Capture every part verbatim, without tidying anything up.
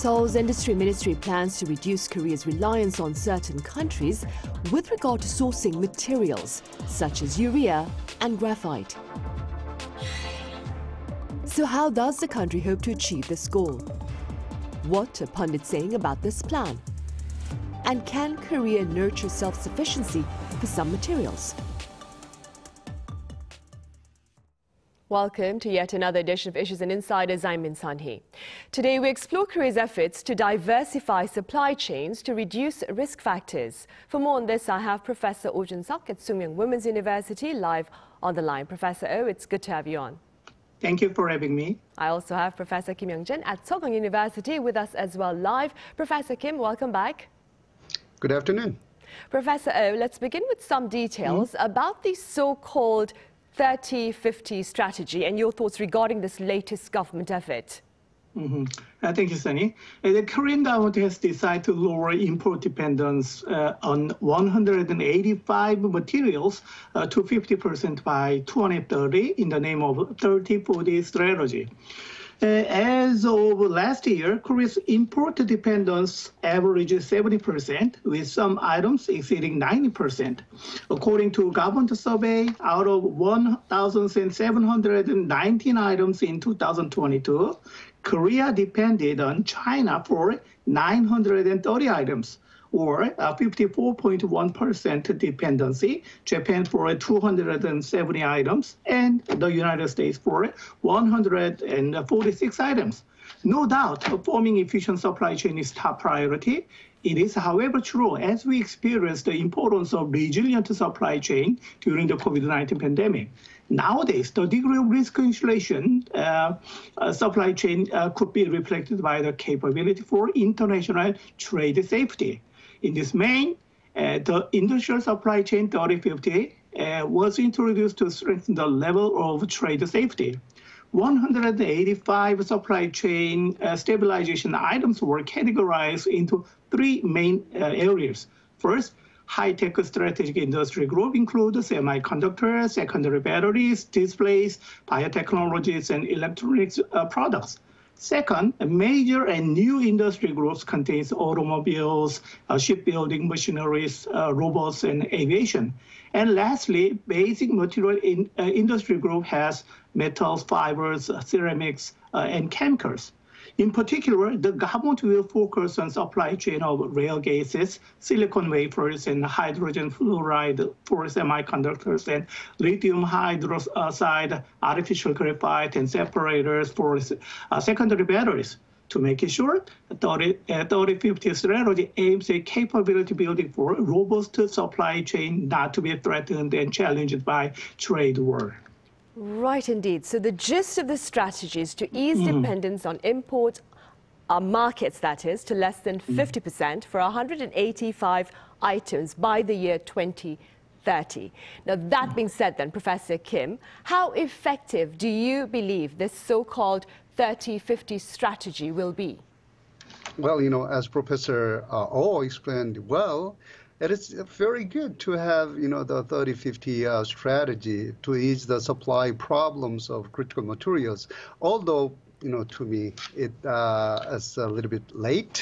Seoul's industry ministry plans to reduce Korea's reliance on certain countries with regard to sourcing materials such as urea and graphite. So how does the country hope to achieve this goal? What are pundits saying about this plan? And can Korea nurture self-sufficiency for some materials? Welcome to yet another edition of Issues and Insiders. I'm Min Sanhee. Today we explore Korea's efforts to diversify supply chains to reduce risk factors. For more on this, I have Professor Oh Joon-seok at Sookmyung Women's University live on the line. Professor Oh, it's good to have you on. Thank you for having me. I also have Professor Kim Young-jin at Sogang University with us as well live. Professor Kim, welcome back. Good afternoon. Professor Oh, let's begin with some details mm. about the so-called thirty fifty strategy and your thoughts regarding this latest government effort. Mm-hmm. uh, thank you, Sunny. Uh, the Korean government has decided to lower import dependence uh, on one hundred eighty-five materials uh, to fifty percent by twenty thirty in the name of thirty forty strategy. Uh, as of last year, Korea's import dependence averages seventy percent, with some items exceeding ninety percent. According to a government survey, out of one thousand seven hundred nineteen items in two thousand twenty-two, Korea depended on China for nine hundred thirty items, or a fifty-four point one percent dependency, Japan for two hundred seventy items, and the United States for one hundred forty-six items. No doubt, forming efficient supply chain is top priority. It is, however, true, as we experienced the importance of resilient supply chain during the COVID nineteen pandemic. Nowadays, the degree of risk insulation uh, uh, supply chain uh, could be reflected by the capability for international trade safety. In this main, uh, the industrial supply chain thirty fifty uh, was introduced to strengthen the level of trade safety. one hundred eighty-five supply chain uh, stabilization items were categorized into three main uh, areas. First, high-tech strategic industry group include semiconductors, secondary batteries, displays, biotechnologies, and electronics uh, products. Second, major and new industry groups contains automobiles, uh, shipbuilding, machineries, uh, robots, and aviation. And lastly, basic material in, uh, industry group has metals, fibers, ceramics, uh, and chemicals. In particular, the government will focus on supply chain of rare gases, silicon wafers, and hydrogen fluoride for semiconductors, and lithium hydroxide, artificial graphite, and separators for uh, secondary batteries. To make it short, thirty fifty strategy aims at capability building for a robust supply chain not to be threatened and challenged by trade war. Right, indeed. So the gist of the strategy is to ease mm. dependence on import, our markets, that is, to less than fifty percent mm. for one hundred eighty-five items by the year twenty thirty. Now, that being said then, Professor Kim, how effective do you believe this so-called thirty fifty strategy will be? Well, you know, as Professor uh, Oh explained well, it is very good to have, you know, the thirty fifty uh, strategy to ease the supply problems of critical materials. Although, you know, to me, it uh, is a little bit late.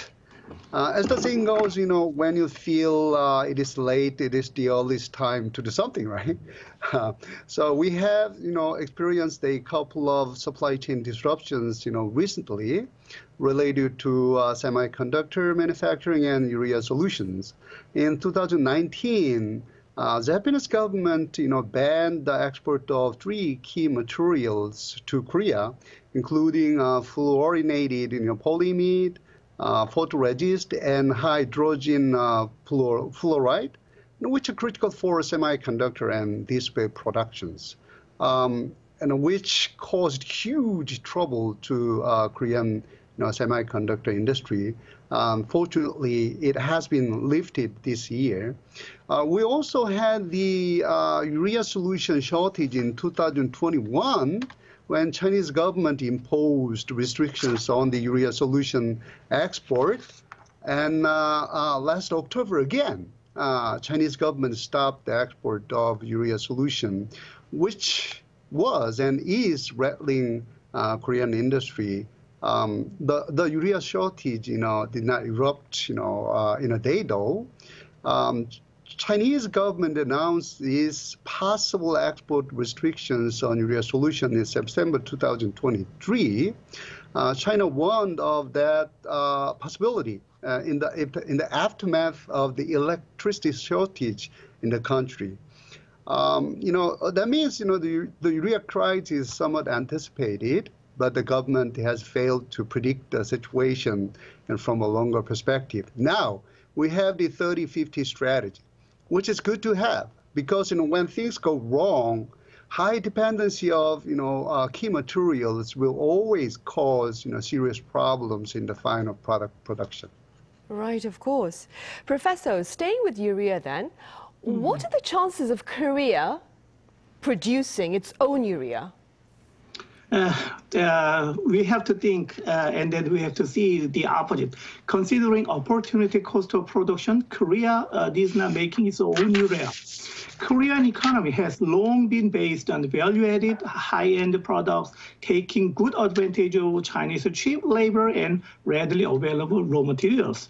Uh, as the saying goes, you know, when you feel uh, it is late, it is the earliest time to do something, right? Uh, so we have, you know, experienced a couple of supply chain disruptions, you know, recently related to uh, semiconductor manufacturing and urea solutions. In two thousand nineteen, uh, the Japanese government, you know, banned the export of three key materials to Korea, including uh, fluorinated, you know, polyimide, Uh, photoresist and hydrogen uh, fluor fluoride, which are critical for semiconductor and display productions, um, and which caused huge trouble to uh, Korean you know, semiconductor industry. Um, fortunately, it has been lifted this year. Uh, we also had the uh, urea solution shortage in two thousand twenty-one. When Chinese government imposed restrictions on the urea solution export, and uh, uh, last October again, uh, Chinese government stopped the export of urea solution, which was and is rattling uh, Korean industry Um, the, the urea shortage, you know, did not erupt, you know, uh, in a day though. Um, Chinese government announced these possible export restrictions on urea solution in September two thousand twenty-three. Uh, China warned of that uh, possibility uh, in the in the aftermath of the electricity shortage in the country. Um, you know, that means, you know, the, the urea crisis is somewhat anticipated, but the government has failed to predict the situation and from a longer perspective. Now, we have the thirty fifty strategy, which is good to have because, you know, when things go wrong, high dependency of, you know, uh, key materials will always cause, you know, serious problems in the final product production. Right, of course. Professor, staying with urea then, what are the chances of Korea producing its own urea? Uh, uh, we have to think uh, and then we have to see the opposite. Considering opportunity cost of production, Korea uh, is not making its own urea. Korean economy has long been based on value-added, high-end products, taking good advantage of Chinese cheap labor and readily available raw materials.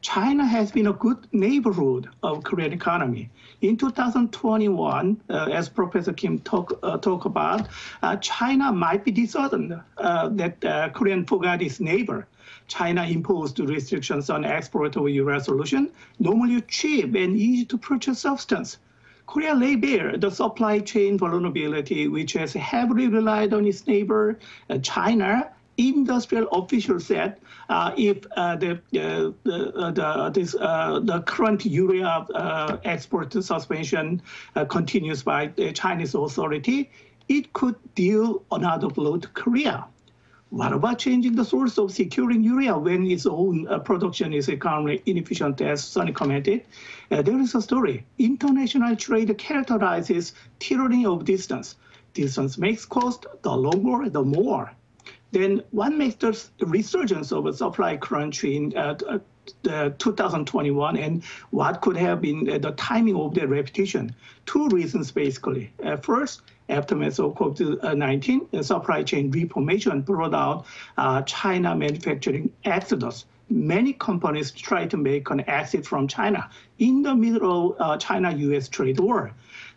China has been a good neighborhood of Korean economy. In two thousand twenty-one, uh, as Professor Kim talk, uh, talk about, uh, China might be disheartened uh, that uh, Korea forgot its neighbor. China imposed restrictions on export of urea solution, normally cheap and easy to purchase substance. Korea lay bare the supply chain vulnerability, which has heavily relied on its neighbor, uh, China. Industrial officials said uh, if uh, the, uh, the, the, this, uh, the current urea uh, export suspension uh, continues by the Chinese authority, it could deal another blow to Korea. What about changing the source of securing urea when its own uh, production is economically inefficient, as Sonny commented? Uh, there is a story. International trade characterizes tyranny of distance. Distance makes cost, the longer, the more. Then one makes the resurgence of a supply crunch in uh, uh, two thousand twenty-one and what could have been the timing of the repetition. Two reasons, basically. Uh, first, aftermath of COVID nineteen, the supply chain reformation brought out uh, China manufacturing exodus. Many companies tried to make an exit from China in the middle of uh, China U S trade war.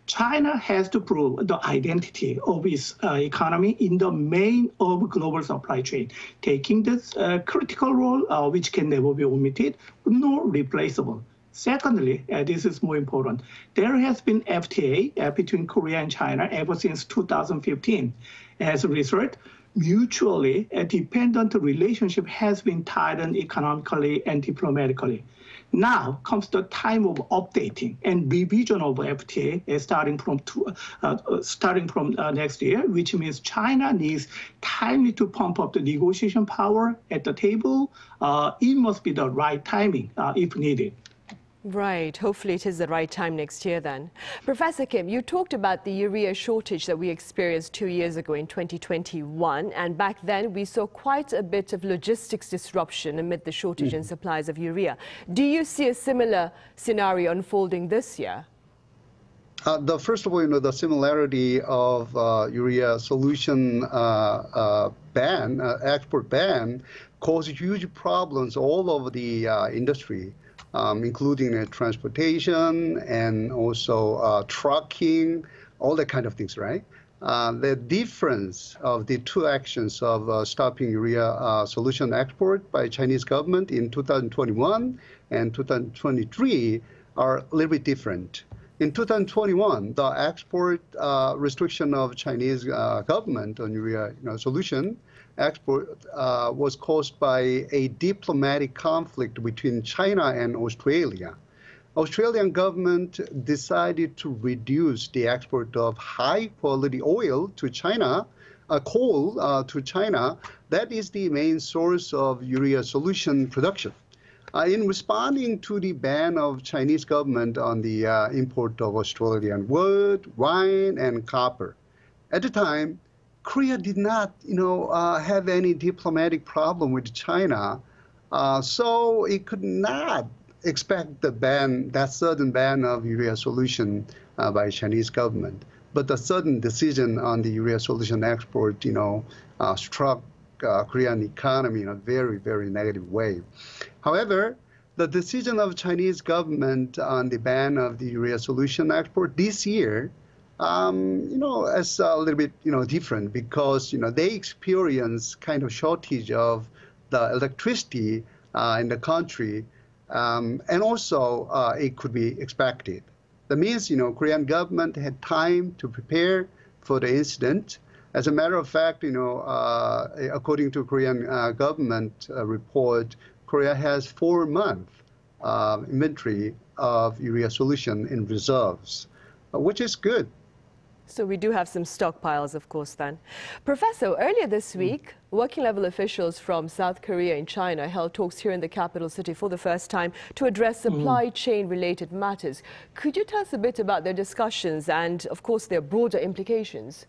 China has to prove the identity of its uh, economy in the main of global supply chain, taking this uh, critical role, uh, which can never be omitted, nor replaceable. Secondly, uh, this is more important, there has been F T A uh, between Korea and China ever since two thousand fifteen. As a result, mutually a dependent relationship has been tightened economically and diplomatically. Now comes the time of updating and revision of F T A uh, starting from two, uh, uh, starting from uh, next year, which means China needs timely to pump up the negotiation power at the table. Uh, it must be the right timing uh, if needed. Right. Hopefully it is the right time next year then. Professor Kim, you talked about the urea shortage that we experienced two years ago in twenty twenty-one, and back then we saw quite a bit of logistics disruption amid the shortage mm-hmm. in supplies of urea. Do you see a similar scenario unfolding this year? Uh, the, first of all, you know, the similarity of uh, urea solution uh, uh, ban, uh, export ban, causes huge problems all over the uh, industry. Um, including uh, transportation and also uh, trucking, all that kind of things, right? Uh, the difference of the two actions of uh, stopping urea uh, solution export by Chinese government in two thousand twenty-one and two thousand twenty-three are a little bit different. In two thousand twenty-one, the export uh, restriction of Chinese uh, government on urea you know, solution export uh, was caused by a diplomatic conflict between China and Australia. Australian government decided to reduce the export of high-quality oil to China, uh, coal uh, to China. That is the main source of urea solution production. Uh, in responding to the ban of Chinese government on the uh, import of Australian wood, wine, and copper, at the time, Korea did not, you know, uh, have any diplomatic problem with China, uh, so it could not expect the ban, that sudden ban of urea solution uh, by Chinese government. But the sudden decision on the urea solution export, you know, uh, struck uh, Korean economy in a very, very negative way. However, the decision of Chinese government on the ban of the urea solution export this year, um, you know, is a little bit, you know, different because, you know, they experience kind of shortage of the electricity uh, in the country, um, and also uh, it could be expected. That means, you know, Korean government had time to prepare for the incident. As a matter of fact, you know, uh, according to Korean uh, government uh, report, Korea has four-month uh, inventory of urea solution in reserves, which is good. So we do have some stockpiles, of course, then. Professor, earlier this week, working-level officials from South Korea and China held talks here in the capital city for the first time to address supply mm. chain-related matters. Could you tell us a bit about their discussions and, of course, their broader implications?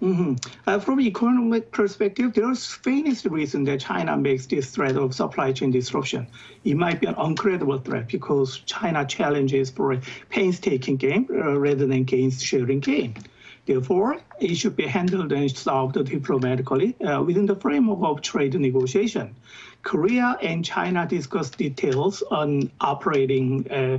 Mm-hmm. Uh, from an economic perspective, there's faintest reason that China makes this threat of supply chain disruption. It might be an incredible threat because China challenges for a painstaking game uh, rather than gains-sharing game. Therefore, it should be handled and solved diplomatically uh, within the framework of trade negotiation. Korea and China discussed details on operating uh,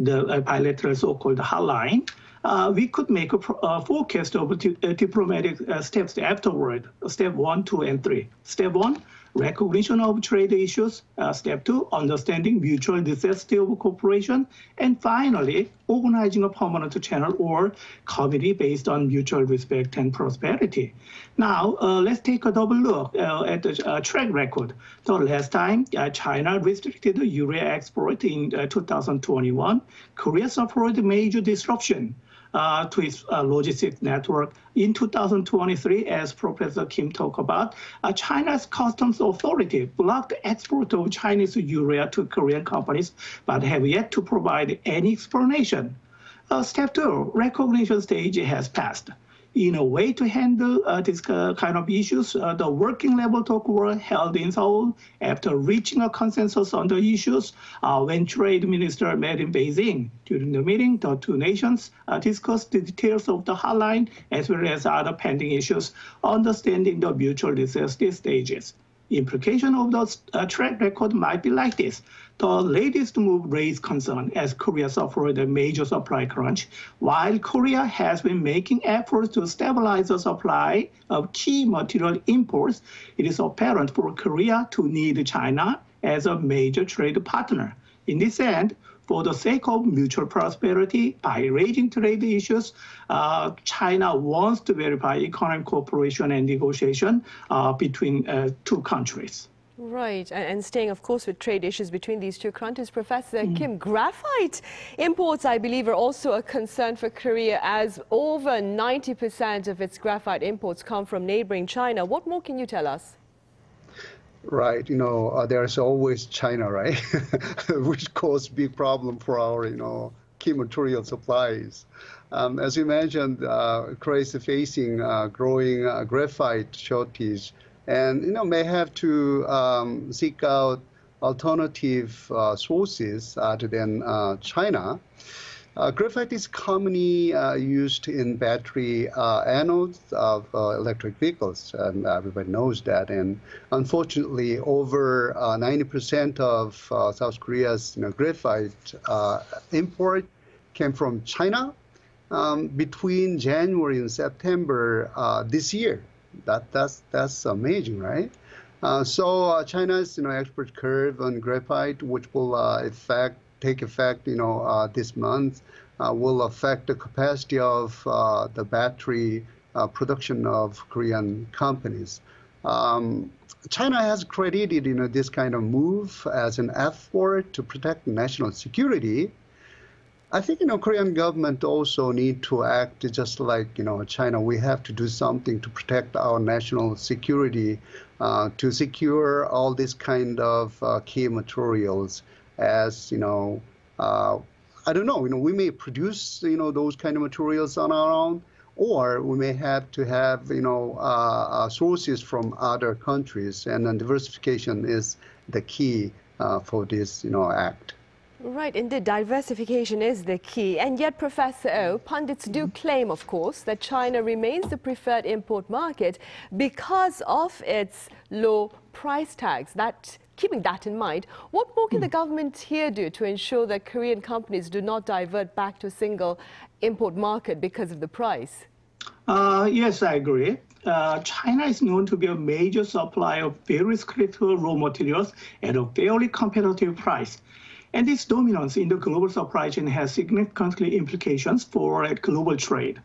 the uh, bilateral so-called hotline. Uh, we could make a, pro a forecast of uh, diplomatic uh, steps afterward, step one, two, and three. Step one, recognition of trade issues. Uh, step two, understanding mutual necessity of cooperation. And finally, organizing a permanent channel or committee based on mutual respect and prosperity. Now, uh, let's take a double look uh, at the uh, track record. So last time, uh, China restricted the urea export in uh, two thousand twenty-one. Korea suffered major disruption Uh, to its uh, logistics network. In two thousand twenty-three, as Professor Kim talked about, uh, China's customs authority blocked the export of Chinese urea to Korean companies, but have yet to provide any explanation. Uh, step two, recognition stage has passed. In a way to handle uh, this uh, kind of issues, uh, the working level talks were held in Seoul after reaching a consensus on the issues. Uh, when trade ministers met in Beijing during the meeting, the two nations uh, discussed the details of the hotline as well as other pending issues, understanding the mutual necessity stages. Implication of the uh, track record might be like this. The latest move raised concern as Korea suffered a major supply crunch, while Korea has been making efforts to stabilize the supply of key material imports. It is apparent for Korea to need China as a major trade partner. In this end, for the sake of mutual prosperity, by raising trade issues, uh, China wants to verify economic cooperation and negotiation uh, between uh, two countries. Right, and staying, of course, with trade issues between these two countries, Professor mm. Kim, graphite imports, I believe, are also a concern for Korea, as over ninety percent of its graphite imports come from neighboring China. What more can you tell us? Right, you know, uh, there's always China, right, which caused big problem for our, you know, key material supplies. Um, as you mentioned, uh, Korea is facing uh, growing uh, graphite shortage, and you know may have to um, seek out alternative uh, sources other than uh, China. Uh, graphite is commonly uh, used in battery uh, anodes of uh, electric vehicles, and everybody knows that. And unfortunately, over ninety percent uh, of uh, South Korea's you know, graphite uh, import came from China um, between January and September uh, this year. That that's that's amazing, right? Uh, so uh, China's you know export curve on graphite, which will uh, affect. take effect, you know, uh, this month, uh, will affect the capacity of uh, the battery uh, production of Korean companies. Um, China has credited, you know, this kind of move as an effort to protect national security. I think, you know, Korean government also need to act just like, you know, China. We have to do something to protect our national security, uh, to secure all these kind of uh, key materials. As you know, uh, I don't know. You know, we may produce you know those kind of materials on our own, or we may have to have you know uh, sources from other countries. And then diversification is the key uh, for this you know act. Right, indeed, diversification is the key. And yet, Professor Oh, pundits do claim, of course, that China remains the preferred import market because of its low price tags. That, keeping that in mind, what more can the government here do to ensure that Korean companies do not divert back to a single import market because of the price? Uh, yes, I agree. Uh, China is known to be a major supplier of various critical raw materials at a fairly competitive price. And this dominance in the global supply chain has significant implications for global trade.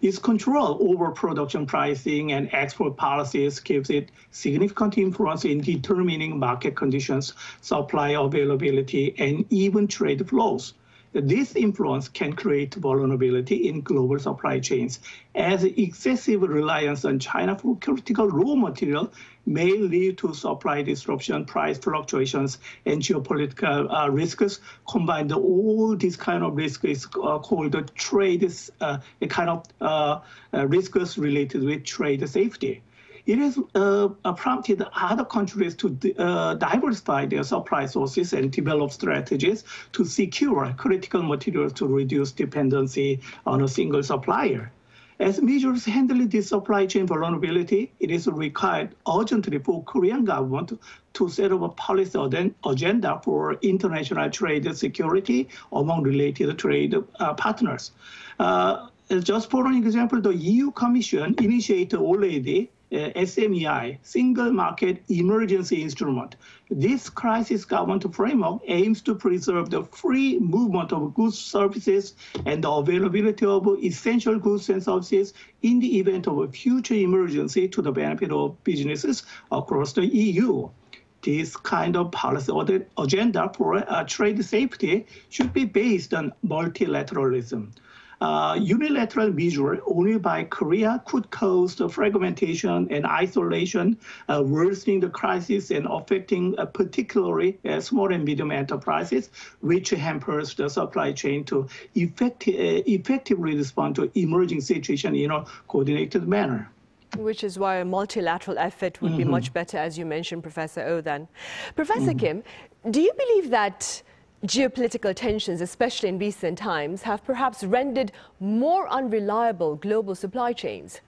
Its control over production pricing and export policies gives it significant influence in determining market conditions, supply availability, and even trade flows. This influence can create vulnerability in global supply chains, as excessive reliance on China for critical raw material may lead to supply disruption, price fluctuations, and geopolitical uh, risks. Combined, all these kind of risks is uh, called the trade, uh, kind of uh, uh, risks related with trade safety. It has uh, prompted other countries to uh, diversify their supply sources and develop strategies to secure critical materials to reduce dependency on a single supplier. As measures handling this supply chain vulnerability, it is required urgently for Korean government to set up a policy agenda for international trade security among related trade uh, partners. Uh, just for an example, the E U Commission initiated already Uh, S M E I, Single Market Emergency Instrument. This crisis government framework aims to preserve the free movement of goods, services, and the availability of essential goods and services in the event of a future emergency to the benefit of businesses across the E U. This kind of policy or the agenda for uh, trade safety should be based on multilateralism. Uh, unilateral measure only by Korea could cause the fragmentation and isolation, uh, worsening the crisis and affecting uh, particularly uh, small and medium enterprises, which hampers the supply chain to effecti uh, effectively respond to emerging situation in a coordinated manner. Which is why a multilateral effort would mm-hmm. be much better, as you mentioned, Professor Oh, then. Professor mm-hmm. Kim, do you believe that geopolitical tensions, especially in recent times, have perhaps rendered more unreliable global supply chains?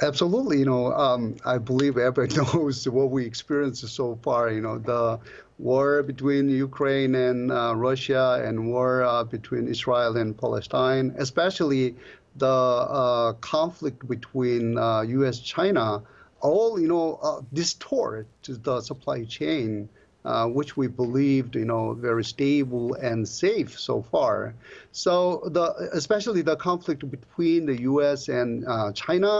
Absolutely. You know, um, I believe everyone knows what we experienced so far. You know, the war between Ukraine and uh, Russia and war uh, between Israel and Palestine, especially the uh, conflict between uh, U S and China, all, you know, uh, distort the supply chain. Uh, which we believed, you know, very stable and safe so far. So the, especially the conflict between the U S and uh, China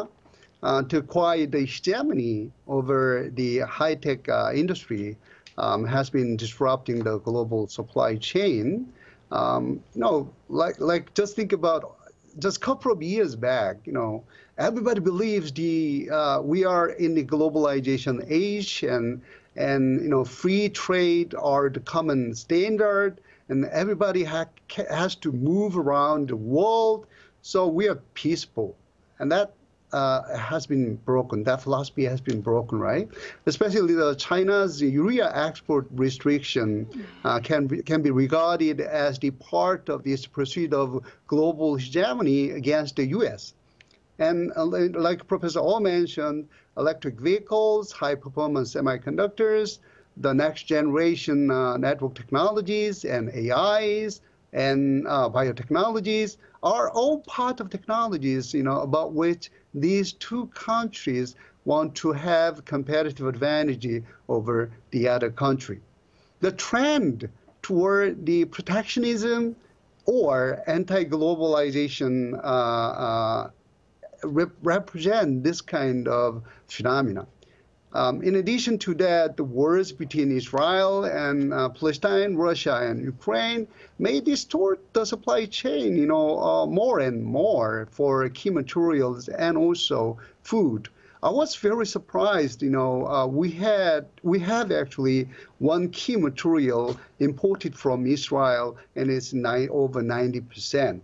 uh, to quiet the hegemony over the high-tech uh, industry um, has been disrupting the global supply chain. Um, you know, like, like just think about just a couple of years back, you know, everybody believes the uh, we are in the globalization age and And, you know, free trade are the common standard, and everybody ha has to move around the world. So we are peaceful. And that uh, has been broken. That philosophy has been broken, right? Especially the China's urea export restriction uh, can, be, can be regarded as the part of this pursuit of global hegemony against the U S And like Professor Oh mentioned, electric vehicles, high-performance semiconductors, the next-generation uh, network technologies and A Is and uh, biotechnologies are all part of technologies, you know, about which these two countries want to have competitive advantage over the other country. The trend toward the protectionism or anti-globalization uh, uh, represent this kind of phenomena. Um, in addition to that, the wars between Israel and uh, Palestine, Russia and Ukraine may distort the supply chain, you know, uh, more and more for key materials and also food. I was very surprised, you know, uh, we had we have actually one key material imported from Israel, and it's over ninety percent.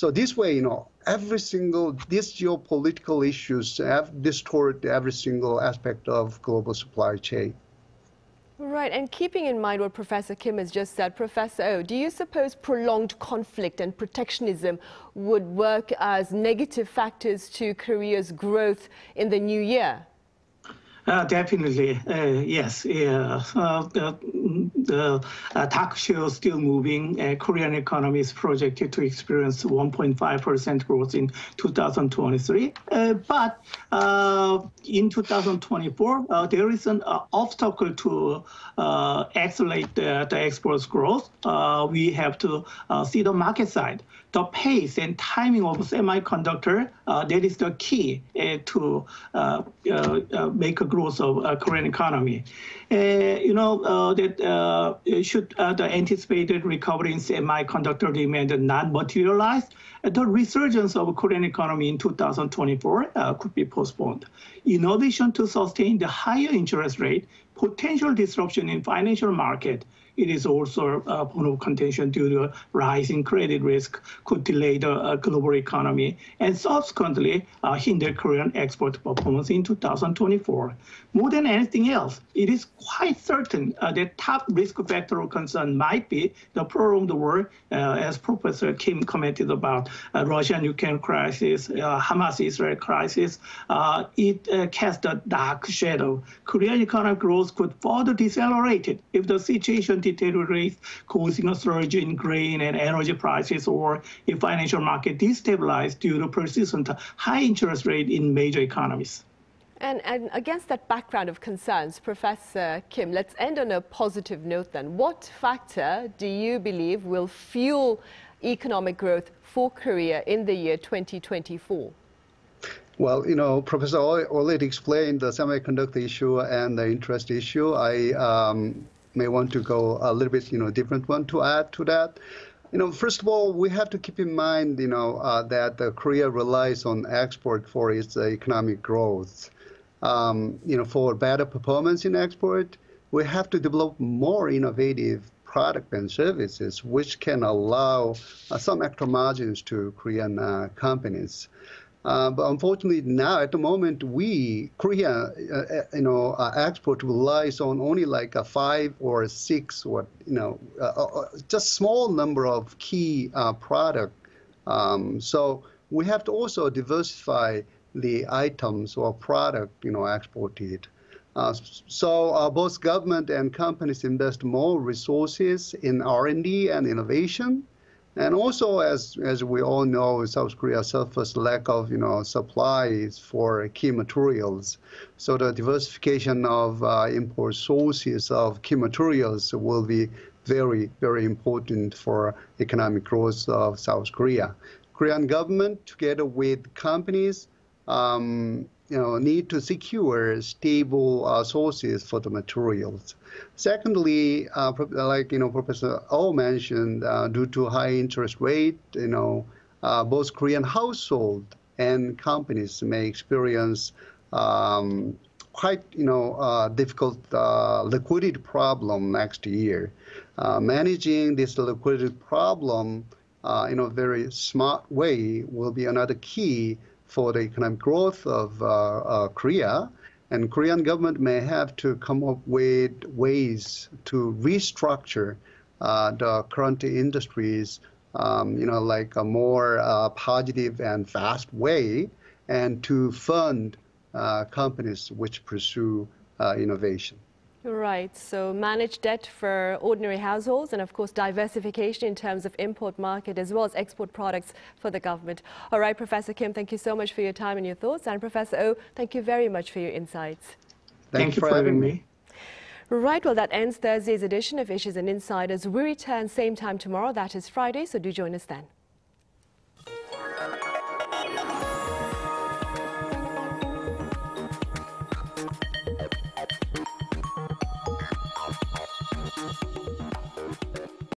So this way, you know, every single, these geopolitical issues have distorted every single aspect of global supply chain. Right, and keeping in mind what Professor Kim has just said, Professor Oh, do you suppose prolonged conflict and protectionism would work as negative factors to Korea's growth in the new year? Uh, definitely, uh, yes. Yeah. Uh, the the uh, talk show still moving. Uh, Korean economy is projected to experience one point five percent growth in two thousand twenty-three. Uh, but uh, in two thousand twenty-four, uh, there is an uh, obstacle to uh, accelerate the, the exports growth. Uh, we have to uh, see the market side. The pace and timing of semiconductor, uh, that is the key uh, to uh, uh, uh, make a growth of uh, Korean economy. Uh, you know, uh, that uh, should uh, the anticipated recovery in semiconductor demand not materialize, the resurgence of Korean economy in two thousand twenty-four uh, could be postponed. In addition to sustain the higher interest rate, potential disruption in financial market, it is also a point of contention due to rising credit risk could delay the uh, global economy and subsequently uh, hinder Korean export performance in two thousand twenty-four. More than anything else, it is quite certain uh, that top risk factor of concern might be the prolonged war, uh, as Professor Kim commented about uh, Russia-Ukraine crisis, uh, Hamas-Israel crisis. Uh, it uh, casts a dark shadow. Korean economic growth could further decelerate if the situation deteriorates, causing a surge in grain and energy prices, or if financial market destabilized due to persistent high interest rate in major economies. And, and against that background of concerns, Professor Kim, let's end on a positive note then. What factor do you believe will fuel economic growth for Korea in the year twenty twenty-four? Well, you know, Professor Oh already explained the semiconductor issue and the interest issue. I um, may want to go a little bit, you know, different one to add to that. You know, first of all, we have to keep in mind, you know, uh, that uh, Korea relies on export for its uh, economic growth. Um, you know, for better performance in export, we have to develop more innovative products and services, which can allow uh, some extra margins to Korean uh, companies. Uh, but unfortunately, now at the moment, we Korea, uh, you know, uh, export relies on only like a five or a six, or you know, uh, uh, just small number of key uh, product. Um, so we have to also diversify the items or product, you know, exported. Uh, so uh, both government and companies invest more resources in R and D and innovation. And also, as as we all know, South Korea suffers lack of you know supplies for key materials. So the diversification of uh, import sources of key materials will be very very important for economic growth of South Korea. Korean government, together with companies, um, you know, need to secure stable uh, sources for the materials. Secondly, uh, like you know, Professor Oh mentioned, uh, due to high interest rate, you know, uh, both Korean household and companies may experience um, quite you know uh, difficult uh, liquidity problem next year. Uh, managing this liquidity problem uh, in a very smart way will be another key for the economic growth of uh, uh, Korea, and Korean government may have to come up with ways to restructure uh, the current industries, um, you know, like a more uh, positive and fast way, and to fund uh, companies which pursue uh, innovation. Right, so managed debt for ordinary households and, of course, diversification in terms of import market as well as export products for the government. All right, Professor Kim, thank you so much for your time and your thoughts. And Professor Oh, thank you very much for your insights. Thank you for having me. Right, well, that ends Thursday's edition of Issues and Insiders. We return same time tomorrow, that is Friday, so do join us then.